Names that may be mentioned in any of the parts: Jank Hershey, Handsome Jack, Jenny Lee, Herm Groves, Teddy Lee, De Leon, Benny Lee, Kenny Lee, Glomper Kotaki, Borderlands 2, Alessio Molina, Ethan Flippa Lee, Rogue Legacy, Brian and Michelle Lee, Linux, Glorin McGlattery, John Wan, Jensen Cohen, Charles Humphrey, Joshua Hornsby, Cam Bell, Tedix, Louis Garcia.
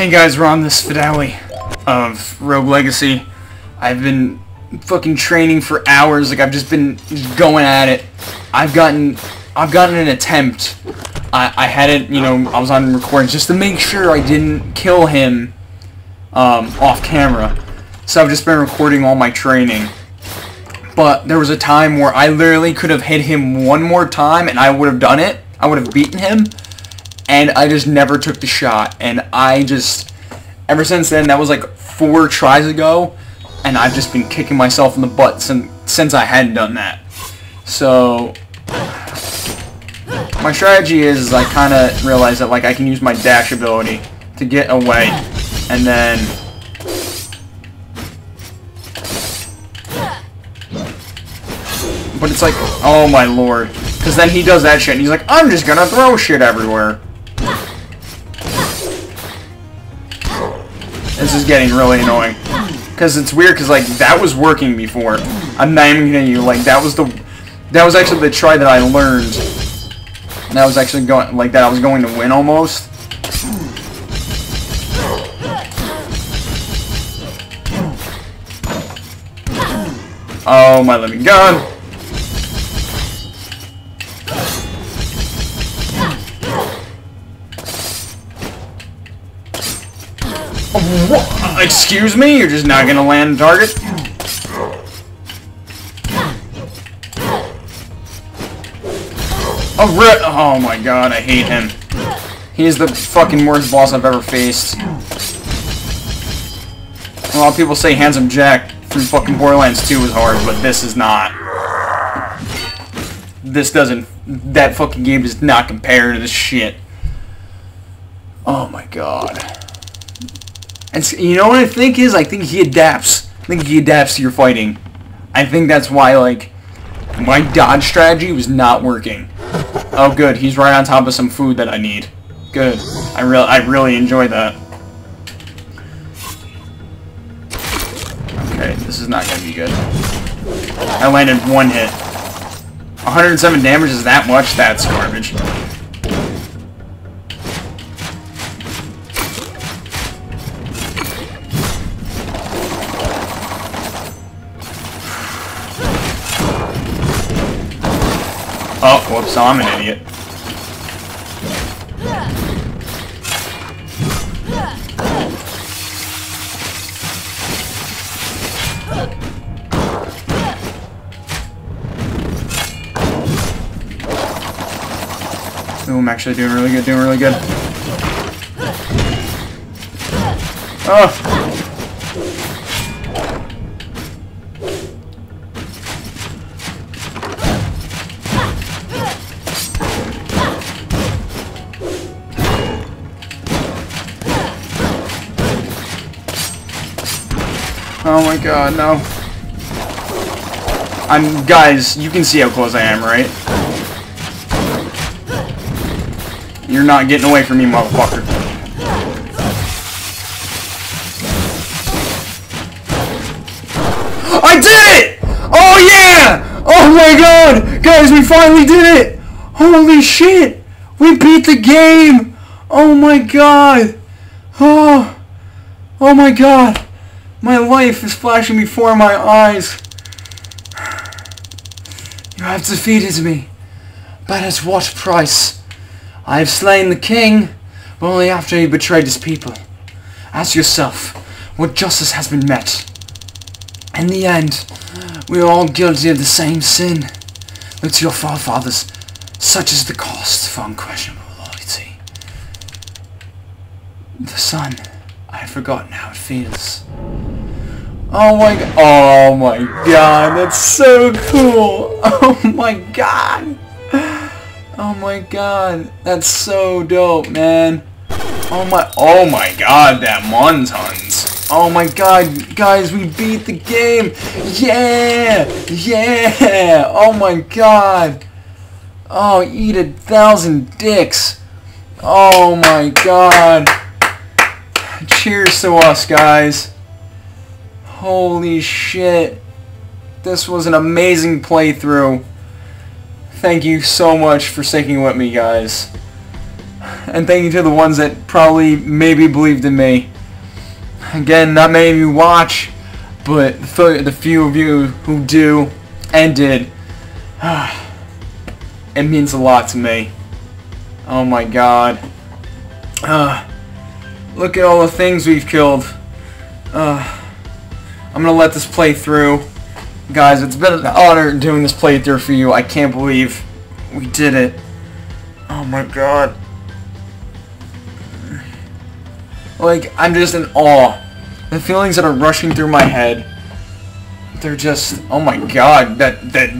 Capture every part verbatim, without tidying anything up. Hey guys, we're on this finale of Rogue Legacy. I've been fucking training for hours, like I've just been going at it. I've gotten, I've gotten an attempt. I, I had it, you know, I was on recordings just to make sure I didn't kill him um, off camera. So I've just been recording all my training. But there was a time where I literally could have hit him one more time and I would have done it. I would have beaten him. And I just never took the shot. And I just, ever since then, that was like four tries ago. And I've just been kicking myself in the butt since, since I hadn't done that. So my strategy is, is I kind of realize that like I can use my dash ability to get away. And then but it's like, oh my lord. Because then he does that shit and he's like, I'm just gonna throw shit everywhere. This is getting really annoying. Because it's weird because, like, that was working before. I'm not even gonna you. Like, that was the... That was actually the try that I learned. And that was actually going... Like, that I was going to win almost. Oh, my living God. What? Excuse me? You're just not gonna land the target? Oh, rip! Oh my god, I hate him. He is the fucking worst boss I've ever faced. A lot of people say Handsome Jack from fucking Borderlands two was hard, but this is not. This doesn't... That fucking game does not compare to this shit. Oh my god. And you know what I think is? I think he adapts. I think he adapts to your fighting. I think that's why, like, my dodge strategy was not working. Oh, good. He's right on top of some food that I need. Good. I, re I really enjoy that. Okay, this is not going to be good. I landed one hit. one hundred seven damage is that much? That's garbage. Oh, whoops, I'm an idiot. Ooh, I'm actually doing really good, doing really good. Oh! Oh my god, no. I'm, guys, you can see how close I am, right? You're not getting away from me, motherfucker. I did it! Oh yeah! Oh my god! Guys, we finally did it! Holy shit! We beat the game! Oh my god! Oh, oh my god! My life is flashing before my eyes. You have defeated me, but at what price? I have slain the king, but only after he betrayed his people. Ask yourself, what justice has been met? In the end, we are all guilty of the same sin. Look to your forefathers, such is the cost for unquestionable loyalty. The sun, I have forgotten how it feels. Oh my god, oh my god, that's so cool. Oh my god. Oh my god, that's so dope, man. Oh my, oh my god, that Muntons. Oh my god, guys, we beat the game. Yeah, yeah, oh my god. Oh, eat a thousand dicks. Oh my god. Cheers to us, guys. Holy shit. This was an amazing playthrough. Thank you so much for sticking with me, guys. and thank you to the ones that probably maybe believed in me. Again, not many of you watch, but the few of you who do and did, it means a lot to me. Oh my god. Uh, look at all the things we've killed. Uh, I'm gonna let this play through. Guys, it's been an honor doing this playthrough for you. I can't believe we did it. Oh my god. Like, I'm just in awe. The feelings that are rushing through my head, they're just, oh my god, that, that,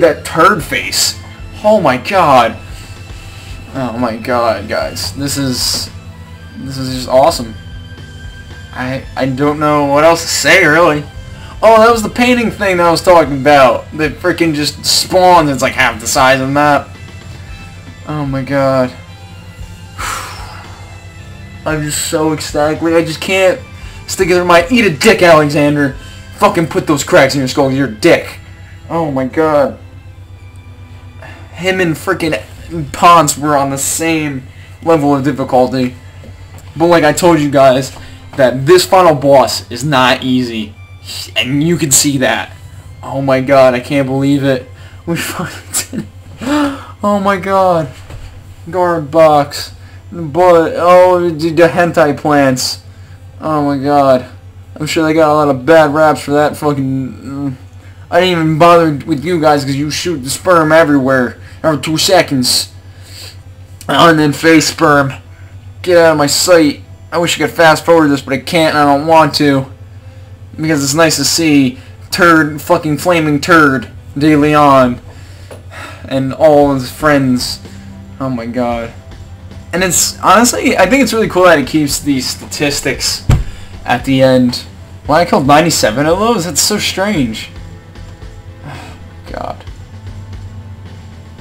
that turd face. Oh my god. Oh my god, guys. This is, this is just awesome. I, I don't know what else to say, really. Oh, that was the painting thing that I was talking about. That freaking just spawned. It's like half the size of the map. Oh my god. I'm just so ecstatic. I just can't stick it in my... Eat a dick, Alexander. Fucking put those cracks in your skull. You're a dick. Oh my god. Him and freaking Ponce were on the same level of difficulty. But like I told you guys, that this final boss is not easy. And you can see that. Oh my god, I can't believe it. We fucking did it. Oh my god. Guard box. But, oh, the hentai plants. Oh my god. I'm sure they got a lot of bad raps for that fucking... I didn't even bother with you guys because you shoot the sperm everywhere. Every two seconds. And then face sperm. Get out of my sight. I wish I could fast forward this, but I can't and I don't want to. Because it's nice to see turd, fucking flaming turd, De Leon, and all his friends. Oh my god. And it's, honestly, I think it's really cool that it keeps these statistics at the end. Well, I killed ninety-seven of those? That's so strange. Oh, god.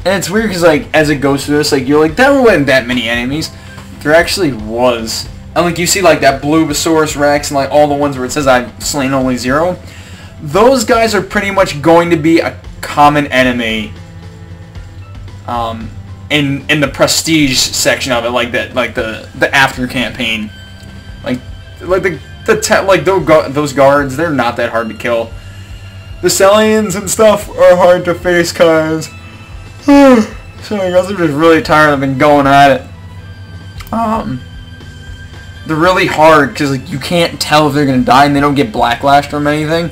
And it's weird because, like, as it goes through this, like, you're like, there weren't that many enemies. There actually was. And like you see like that Bulbasaurus Rex and like all the ones where it says I've slain only zero. Those guys are pretty much going to be a common enemy um, in in the prestige section of it, like that, like the the after campaign, like like the the te like those those guards, they're not that hard to kill. The Stallions and stuff are hard to face, cause sorry guys, I'm just really tired. I've been going at it. Um. They're really hard because like you can't tell if they're gonna die and they don't get blacklashed from anything.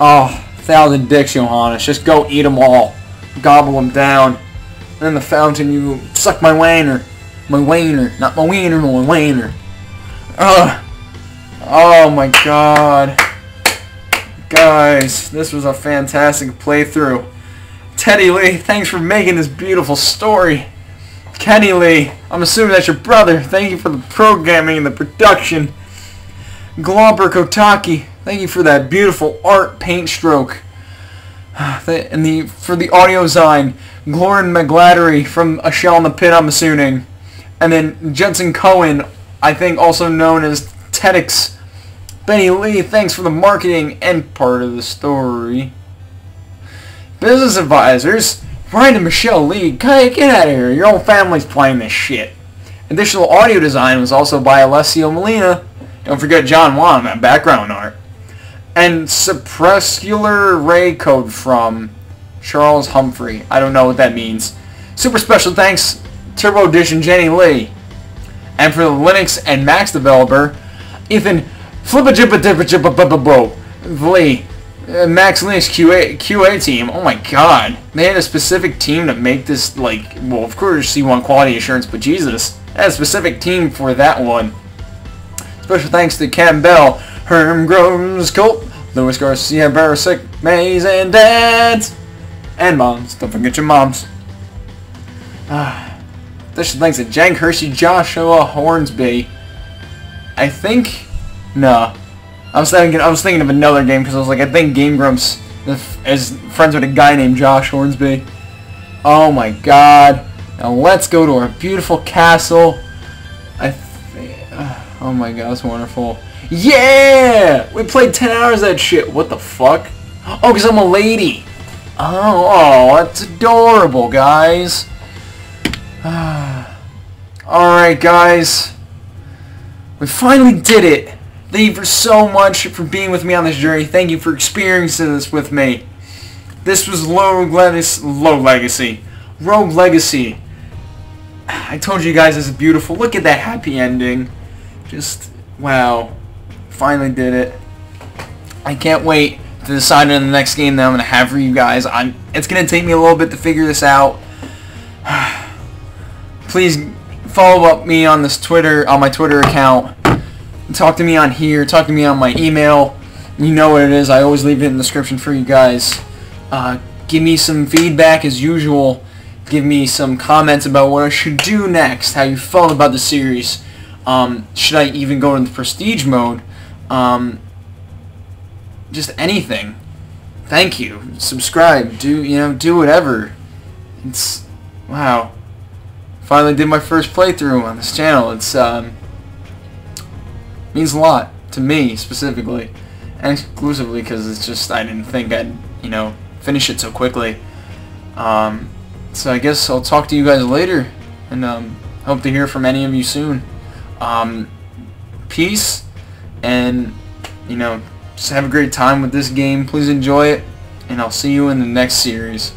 Oh, thousand dicks, Johannes. Just go eat them all, gobble them down. And then the fountain, you suck my wainer, my wainer, not my wiener, my wainer. Ugh. Oh my god, guys, this was a fantastic playthrough. Teddy Lee, thanks for making this beautiful story. Kenny Lee, I'm assuming that's your brother. Thank you for the programming and the production. Glomper Kotaki, thank you for that beautiful art paint stroke. And the for the audio design, Glorin McGlattery from A Shell in the Pit, I'm assuming. And then Jensen Cohen, I think also known as Tedix. Benny Lee, thanks for the marketing and part of the story. Business advisors. Brian and Michelle Lee, get out of here. Your whole family's playing this shit. Additional audio design was also by Alessio Molina. Don't forget John Wan on background art. And Suppresscular Ray Code from Charles Humphrey. I don't know what that means. Super special thanks, Turbo Edition Jenny Lee. And for the Linux and Max developer, Ethan Flippa Lee. Uh, Max Linux Q A, Q A team, oh my god. They had a specific team to make this, like, well, of course you want quality assurance, but Jesus. They had a specific team for that one. Special thanks to Cam Bell, Herm Groves, Colt, Louis Garcia, Barisic, Mays, and Dads. And Moms. Don't forget your Moms. Uh, special thanks to Jank Hershey, Joshua Hornsby. I think... Nah. I was thinking, I was thinking of another game because I was like, I think Game Grumps is friends with a guy named Josh Hornsby. Oh my god! Now let's go to our beautiful castle. I, th oh my god, that's wonderful. Yeah, we played ten hours of that shit. What the fuck? Oh, because I'm a lady. Oh, oh, that's adorable, guys. Alright guys, we finally did it. Thank you for so much for being with me on this journey. Thank you for experiencing this with me. This was Rogue Legacy. Rogue Legacy. I told you guys it's beautiful. Look at that happy ending. Just, wow. Finally did it. I can't wait to decide on the next game that I'm going to have for you guys. I'm, it's going to take me a little bit to figure this out. Please follow up me on this Twitter, on my Twitter account. Talk to me on here. Talk to me on my email. You know what it is. I always leave it in the description for you guys. Uh, give me some feedback as usual. Give me some comments about what I should do next. How you felt about the series. Um, should I even go into prestige mode? Um, just anything. Thank you. Subscribe. Do you know? Do whatever. It's wow. Finally did my first playthrough on this channel. It's um. means a lot to me specifically and exclusively because it's just I didn't think I'd you know finish it so quickly. Um, so I guess I'll talk to you guys later and um, hope to hear from any of you soon. Um, peace, and you know just have a great time with this game. Please enjoy it, and I'll see you in the next series.